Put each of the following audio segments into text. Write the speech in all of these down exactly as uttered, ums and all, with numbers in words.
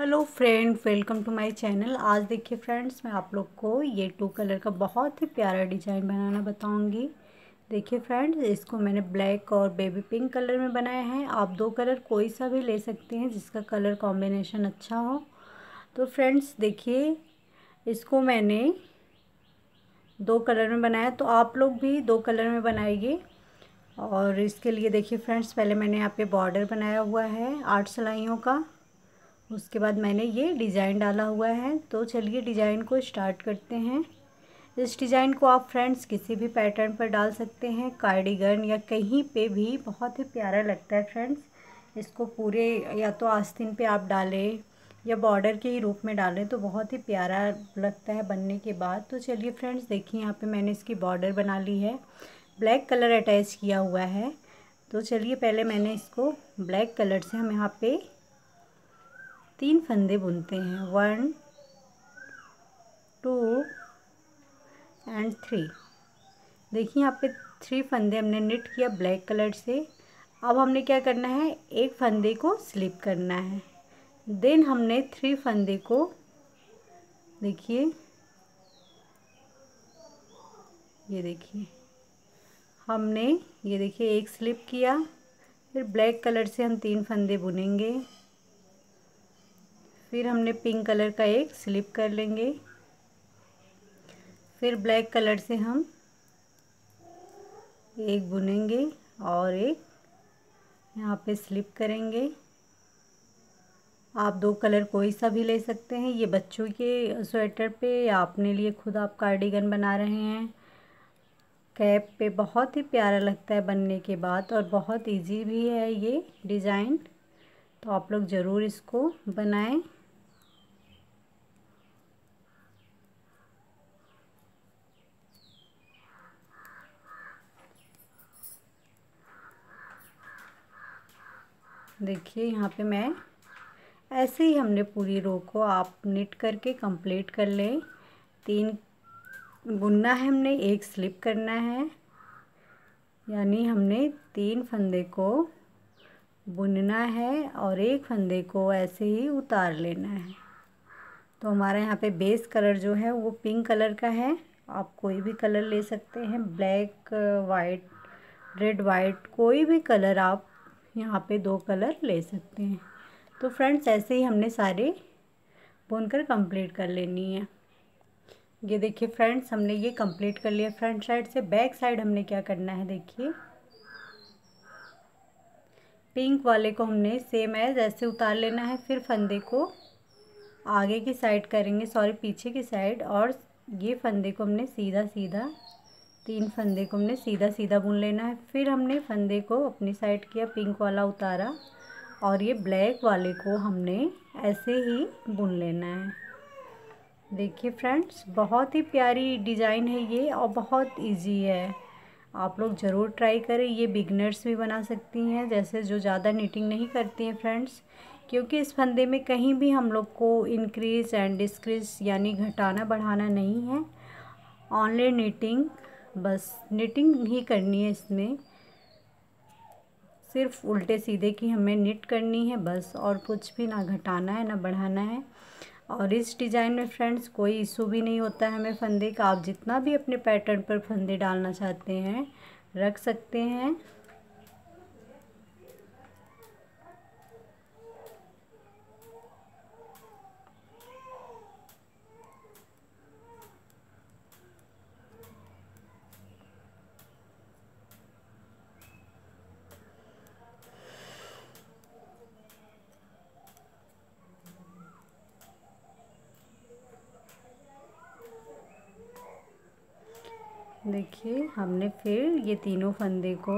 Hello friend, welcome to my channel. आज देखिए friends, मैं आप लोग को ये टू कलर का बहुत ही प्यारा डिज़ाइन बनाना बताऊंगी। देखिए फ्रेंड्स, इसको मैंने ब्लैक और बेबी पिंक कलर में बनाया है। आप दो कलर कोई सा भी ले सकते हैं जिसका कलर कॉम्बिनेशन अच्छा हो। तो फ्रेंड्स देखिए, इसको मैंने दो कलर में बनाया, तो आप लोग भी दो कलर में बनाइए। और इसके लिए देखिए फ्रेंड्स, पहले मैंने यहाँ पे बॉर्डर बनाया हुआ है आठ सिलाइयों का, उसके बाद मैंने ये डिज़ाइन डाला हुआ है। तो चलिए डिज़ाइन को स्टार्ट करते हैं। इस डिज़ाइन को आप फ्रेंड्स किसी भी पैटर्न पर डाल सकते हैं, कार्डिगन या कहीं पे भी बहुत ही प्यारा लगता है फ्रेंड्स। इसको पूरे या तो आस्तीन पे आप डालें या बॉर्डर के ही रूप में डालें तो बहुत ही प्यारा लगता है बनने के बाद। तो चलिए फ्रेंड्स देखिए, यहाँ पर मैंने इसकी बॉर्डर बना ली है, ब्लैक कलर अटैच किया हुआ है। तो चलिए पहले मैंने इसको ब्लैक कलर से हम यहाँ पर तीन फंदे बुनते हैं, वन टू एंड थ्री। देखिए यहाँ पे थ्री फंदे हमने निट किया ब्लैक कलर से। अब हमने क्या करना है, एक फंदे को स्लिप करना है, देन हमने थ्री फंदे को देखिए ये देखिए हमने ये देखिए एक स्लिप किया, फिर ब्लैक कलर से हम तीन फंदे बुनेंगे, फिर हमने पिंक कलर का एक स्लिप कर लेंगे, फिर ब्लैक कलर से हम एक बुनेंगे और एक यहाँ पे स्लिप करेंगे। आप दो कलर कोई सा भी ले सकते हैं, ये बच्चों के स्वेटर पे या अपने लिए खुद आप कार्डिगन बना रहे हैं, कैप पे बहुत ही प्यारा लगता है बनने के बाद और बहुत इजी भी है ये डिज़ाइन। तो आप लोग ज़रूर इसको बनाएं। देखिए यहाँ पे मैं ऐसे ही हमने पूरी रो को आप निट करके कंप्लीट कर लें। तीन बुनना है हमने, एक स्लिप करना है, यानी हमने तीन फंदे को बुनना है और एक फंदे को ऐसे ही उतार लेना है। तो हमारा यहाँ पे बेस कलर जो है वो पिंक कलर का है, आप कोई भी कलर ले सकते हैं, ब्लैक वाइट रेड वाइट कोई भी कलर, आप यहाँ पे दो कलर ले सकते हैं। तो फ्रेंड्स ऐसे ही हमने सारे बुनकर कंप्लीट कर लेनी है। ये देखिए फ्रेंड्स, हमने ये कंप्लीट कर लिया फ्रंट साइड से। बैक साइड हमने क्या करना है, देखिए पिंक वाले को हमने सेम एज ऐसे उतार लेना है, फिर फंदे को आगे की साइड करेंगे, सॉरी पीछे की साइड, और ये फंदे को हमने सीधा सीधा तीन फंदे को हमने सीधा सीधा बुन लेना है। फिर हमने फंदे को अपनी साइड किया, पिंक वाला उतारा और ये ब्लैक वाले को हमने ऐसे ही बुन लेना है। देखिए फ्रेंड्स, बहुत ही प्यारी डिज़ाइन है ये और बहुत ईजी है, आप लोग ज़रूर ट्राई करें। ये बिगनर्स भी बना सकती हैं, जैसे जो ज़्यादा निटिंग नहीं करती हैं फ्रेंड्स, क्योंकि इस फंदे में कहीं भी हम लोग को इंक्रीज एंड डिक्रीज यानी घटाना बढ़ाना नहीं है, ऑनली निटिंग, बस निटिंग ही करनी है। इसमें सिर्फ उल्टे सीधे की हमें निट करनी है बस, और कुछ भी ना घटाना है ना बढ़ाना है। और इस डिज़ाइन में फ्रेंड्स कोई इशू भी नहीं होता है हमें फंदे का, आप जितना भी अपने पैटर्न पर फंदे डालना चाहते हैं रख सकते हैं। देखिए हमने फिर ये तीनों फंदे को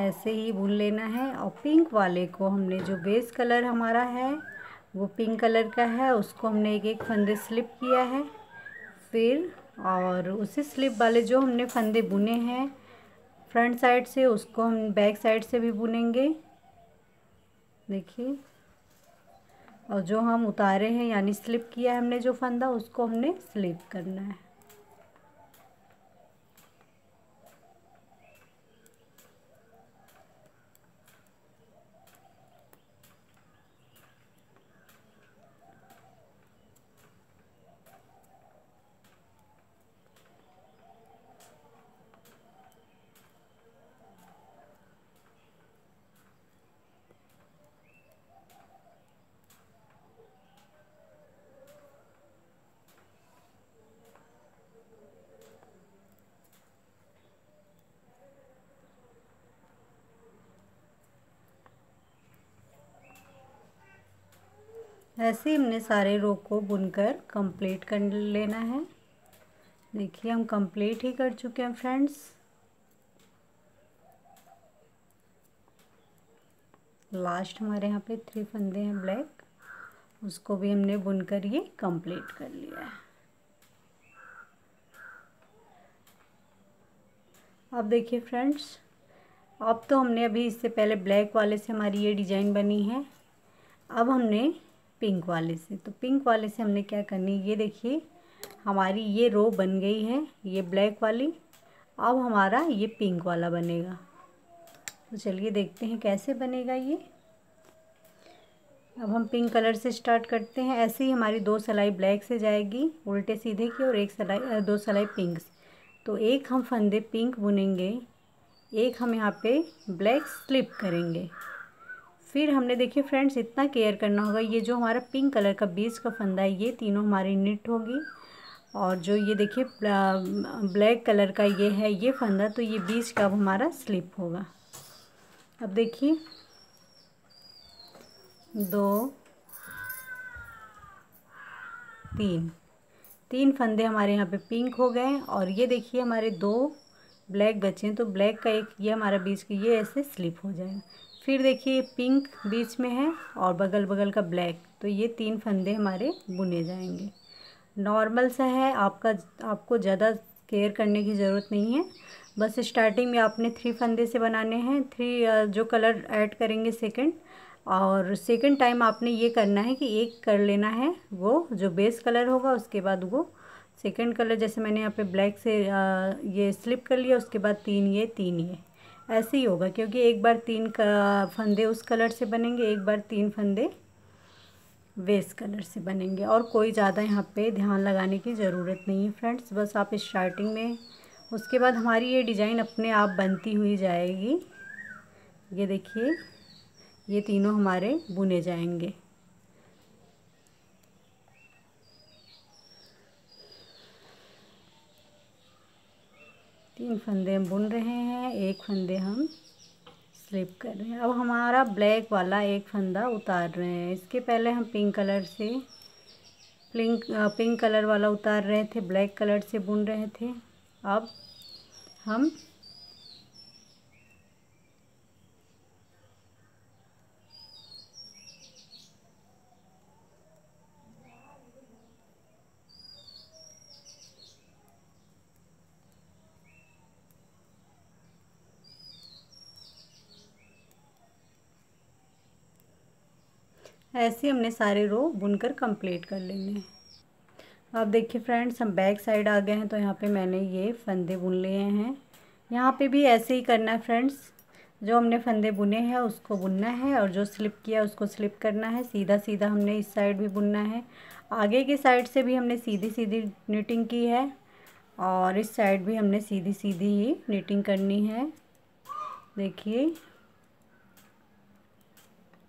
ऐसे ही बुन लेना है और पिंक वाले को हमने जो बेस कलर हमारा है वो पिंक कलर का है, उसको हमने एक एक फंदे स्लिप किया है, फिर और उसी स्लिप वाले जो हमने फंदे बुने हैं फ्रंट साइड से उसको हम बैक साइड से भी बुनेंगे। देखिए, और जो हम उतारे हैं यानी स्लिप किया है हमने जो फंदा, उसको हमने स्लिप करना है। ऐसे हमने सारे रो को बुनकर कंप्लीट कर लेना है। देखिए हम कंप्लीट ही कर चुके हैं फ्रेंड्स। लास्ट हमारे यहाँ पे थ्री फंदे हैं ब्लैक, उसको भी हमने बुनकर ये कंप्लीट कर लिया है। अब देखिए फ्रेंड्स, अब तो हमने अभी इससे पहले ब्लैक वाले से हमारी ये डिज़ाइन बनी है। अब हमने पिंक वाले से, तो पिंक वाले से हमने क्या करनी है, ये देखिए हमारी ये रो बन गई है ये ब्लैक वाली। अब हमारा ये पिंक वाला बनेगा, तो चलिए देखते हैं कैसे बनेगा ये। अब हम पिंक कलर से स्टार्ट करते हैं। ऐसे ही हमारी दो सिलाई ब्लैक से जाएगी उल्टे सीधे की, और एक सिलाई दो सिलाई पिंक से। तो एक हम फंदे पिंक बुनेंगे, एक हम यहाँ पे ब्लैक स्लिप करेंगे। फिर हमने देखिए फ्रेंड्स इतना केयर करना होगा, ये जो हमारा पिंक कलर का बीच का फंदा है ये तीनों हमारी निट होगी, और जो ये देखिए ब्लैक कलर का ये है ये फंदा, तो ये बीच का अब हमारा स्लिप होगा। अब देखिए दो तीन तीन फंदे हमारे यहाँ पे पिंक हो गए, और ये देखिए हमारे दो ब्लैक बचे हैं, तो ब्लैक का एक ये हमारा बीच की ये ऐसे स्लिप हो जाएगा। फिर देखिए पिंक बीच में है और बगल बगल का ब्लैक, तो ये तीन फंदे हमारे बुने जाएंगे। नॉर्मल सा है, आपका आपको ज़्यादा केयर करने की ज़रूरत नहीं है। बस स्टार्टिंग में आपने थ्री फंदे से बनाने हैं, थ्री जो कलर ऐड करेंगे सेकेंड, और सेकेंड टाइम आपने ये करना है कि एक कर लेना है वो जो बेस कलर होगा, उसके बाद वो सेकेंड कलर, जैसे मैंने यहाँ पे ब्लैक से ये स्लिप कर लिया, उसके बाद तीन ये तीन ये ऐसे ही होगा, क्योंकि एक बार तीन फंदे उस कलर से बनेंगे, एक बार तीन फंदे बेस कलर से बनेंगे। और कोई ज़्यादा यहाँ पे ध्यान लगाने की ज़रूरत नहीं है फ्रेंड्स, बस आप स्टार्टिंग में, उसके बाद हमारी ये डिज़ाइन अपने आप बनती हुई जाएगी। ये देखिए ये तीनों हमारे बुने जाएंगे। तीन फंदे हम बुन रहे हैं, एक फंदे हम स्लिप कर रहे हैं। अब हमारा ब्लैक वाला एक फंदा उतार रहे हैं। इसके पहले हम पिंक कलर से पिंक पिंक कलर वाला उतार रहे थे, ब्लैक कलर से बुन रहे थे। अब हम ऐसे हमने सारे रो बुनकर कंप्लीट कर लेने हैं। अब देखिए फ्रेंड्स हम बैक साइड आ गए हैं, तो यहाँ पे मैंने ये फंदे बुन लिए हैं। यहाँ पे भी ऐसे ही करना है फ्रेंड्स, जो हमने फंदे बुने हैं उसको बुनना है, और जो स्लिप किया उसको स्लिप करना है। सीधा सीधा हमने इस साइड भी बुनना है, आगे की साइड से भी हमने सीधी सीधी निटिंग की है, और इस साइड भी हमने सीधी सीधी ही निटिंग करनी है। देखिए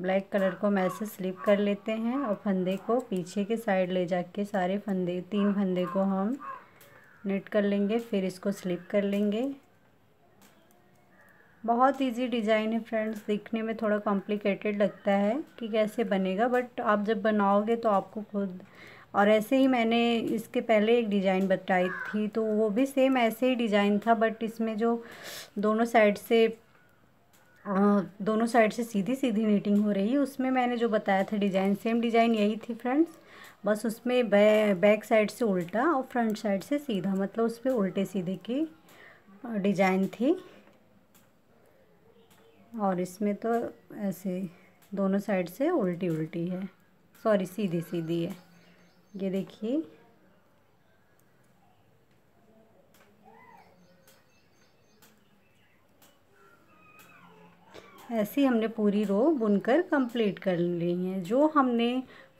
ब्लैक कलर को हम ऐसे स्लिप कर लेते हैं, और फंदे को पीछे के साइड ले जाके सारे फंदे तीन फंदे को हम नेट कर लेंगे, फिर इसको स्लिप कर लेंगे। बहुत इजी डिज़ाइन है फ्रेंड्स, दिखने में थोड़ा कॉम्प्लिकेटेड लगता है कि कैसे बनेगा, बट आप जब बनाओगे तो आपको खुद। और ऐसे ही मैंने इसके पहले एक डिज़ाइन बताई थी, तो वो भी सेम ऐसे ही डिज़ाइन था, बट इसमें जो दोनों साइड से दोनों साइड से सीधी सीधी नीटिंग हो रही है, उसमें मैंने जो बताया था डिज़ाइन सेम डिज़ाइन यही थी फ्रेंड्स, बस उसमें बै, बैक साइड से उल्टा और फ्रंट साइड से सीधा, मतलब उस पर उल्टे सीधे की डिज़ाइन थी, और इसमें तो ऐसे दोनों साइड से उल्टी उल्टी है, सॉरी सीधी सीधी है। ये देखिए ऐसे हमने पूरी रो बुनकर कंप्लीट कर ली है। जो हमने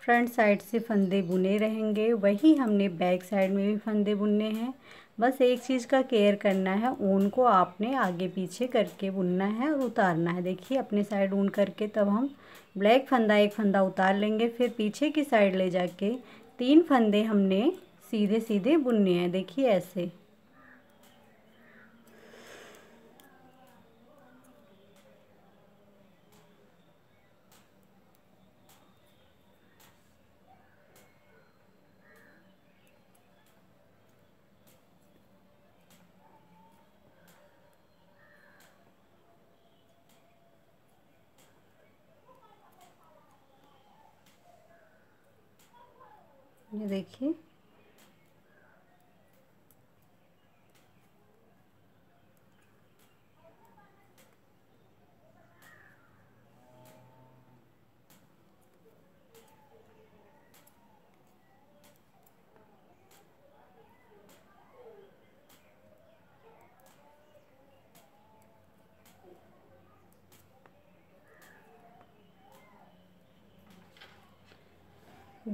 फ्रंट साइड से फंदे बुने रहेंगे वही हमने बैक साइड में भी फंदे बुनने हैं। बस एक चीज़ का केयर करना है, ऊन को आपने आगे पीछे करके बुनना है और उतारना है। देखिए अपने साइड ऊन करके, तब हम ब्लैक फंदा एक फंदा उतार लेंगे, फिर पीछे की साइड ले जाके तीन फंदे हमने सीधे सीधे बुनने हैं। देखिए ऐसे ये देखिए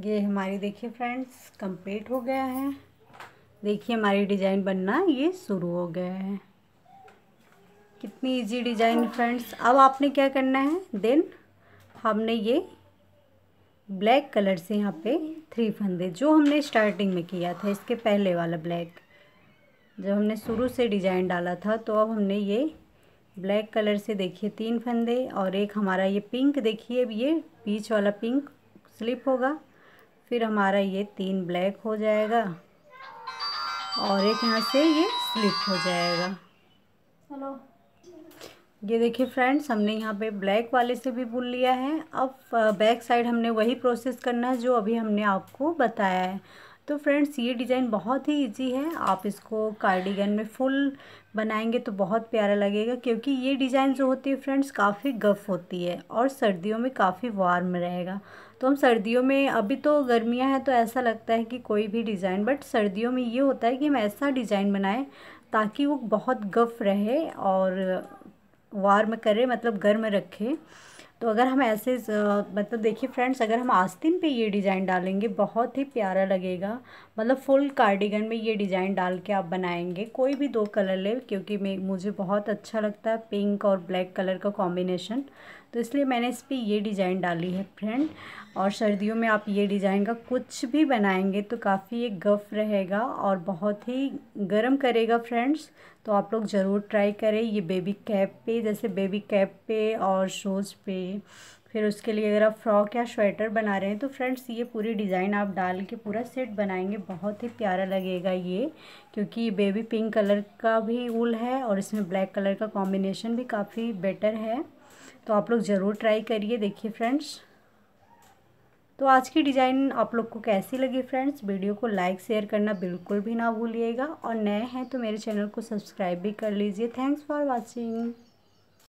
ये हमारी देखिए फ्रेंड्स कंप्लीट हो गया है। देखिए हमारी डिज़ाइन बनना ये शुरू हो गया है। कितनी इजी डिज़ाइन फ्रेंड्स। अब आपने क्या करना है, देन हमने ये ब्लैक कलर से यहाँ पे थ्री फंदे जो हमने स्टार्टिंग में किया था, इसके पहले वाला ब्लैक जब हमने शुरू से डिज़ाइन डाला था, तो अब हमने ये ब्लैक कलर से देखिए तीन फंदे और एक हमारा ये पिंक देखिए, अब ये बीच वाला पिंक स्लिप होगा, फिर हमारा ये तीन ब्लैक हो जाएगा और एक यहाँ से ये स्लिप हो जाएगा। चलो ये देखिए फ्रेंड्स हमने यहाँ पे ब्लैक वाले से भी बुन लिया है। अब बैक साइड हमने वही प्रोसेस करना है जो अभी हमने आपको बताया है। तो फ्रेंड्स ये डिज़ाइन बहुत ही इजी है। आप इसको कार्डिगन में फुल बनाएंगे तो बहुत प्यारा लगेगा, क्योंकि ये डिज़ाइन जो होती है फ्रेंड्स काफ़ी गफ़ होती है और सर्दियों में काफ़ी वार्म रहेगा। तो हम सर्दियों में, अभी तो गर्मियां हैं तो ऐसा लगता है कि कोई भी डिज़ाइन, बट सर्दियों में ये होता है कि हम ऐसा डिज़ाइन बनाएं ताकि वो बहुत गफ़ रहे और वार्म करे, मतलब गर्म रखे। तो अगर हम ऐसे मतलब देखिए फ्रेंड्स अगर हम आस्तीन पे ये डिज़ाइन डालेंगे बहुत ही प्यारा लगेगा। मतलब फुल कार्डिगन में ये डिज़ाइन डाल के आप बनाएंगे, कोई भी दो कलर ले, क्योंकि मैं मुझे बहुत अच्छा लगता है पिंक और ब्लैक कलर का कॉम्बिनेशन, तो इसलिए मैंने इस पे ये डिज़ाइन डाली है फ्रेंड। और सर्दियों में आप ये डिज़ाइन का कुछ भी बनाएंगे तो काफ़ी एक गफ़ रहेगा और बहुत ही गर्म करेगा फ्रेंड्स। तो आप लोग ज़रूर ट्राई करें ये बेबी कैप पे, जैसे बेबी कैप पे और शूज़ पे, फिर उसके लिए अगर आप फ्रॉक या स्वेटर बना रहे हैं तो फ्रेंड्स ये पूरी डिज़ाइन आप डाल के पूरा सेट बनाएंगे, बहुत ही प्यारा लगेगा ये, क्योंकि ये बेबी पिंक कलर का भी वूल है और इसमें ब्लैक कलर का कॉम्बिनेशन भी काफ़ी बेटर है। तो आप लोग ज़रूर ट्राई करिए। देखिए फ्रेंड्स तो आज की डिज़ाइन आप लोग को कैसी लगी फ्रेंड्स, वीडियो को लाइक शेयर करना बिल्कुल भी ना भूलिएगा और नए हैं तो मेरे चैनल को सब्सक्राइब भी कर लीजिए। Thanks for watching.